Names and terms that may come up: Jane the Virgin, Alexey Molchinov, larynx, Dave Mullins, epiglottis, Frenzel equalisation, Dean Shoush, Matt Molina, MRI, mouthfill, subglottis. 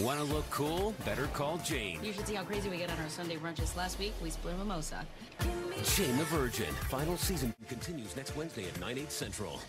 Want to look cool? Better call Jane. You should see how crazy we get on our Sunday brunches. Last week, we split mimosa. Jane the Virgin. Final season continues next Wednesday at 9/8 Central.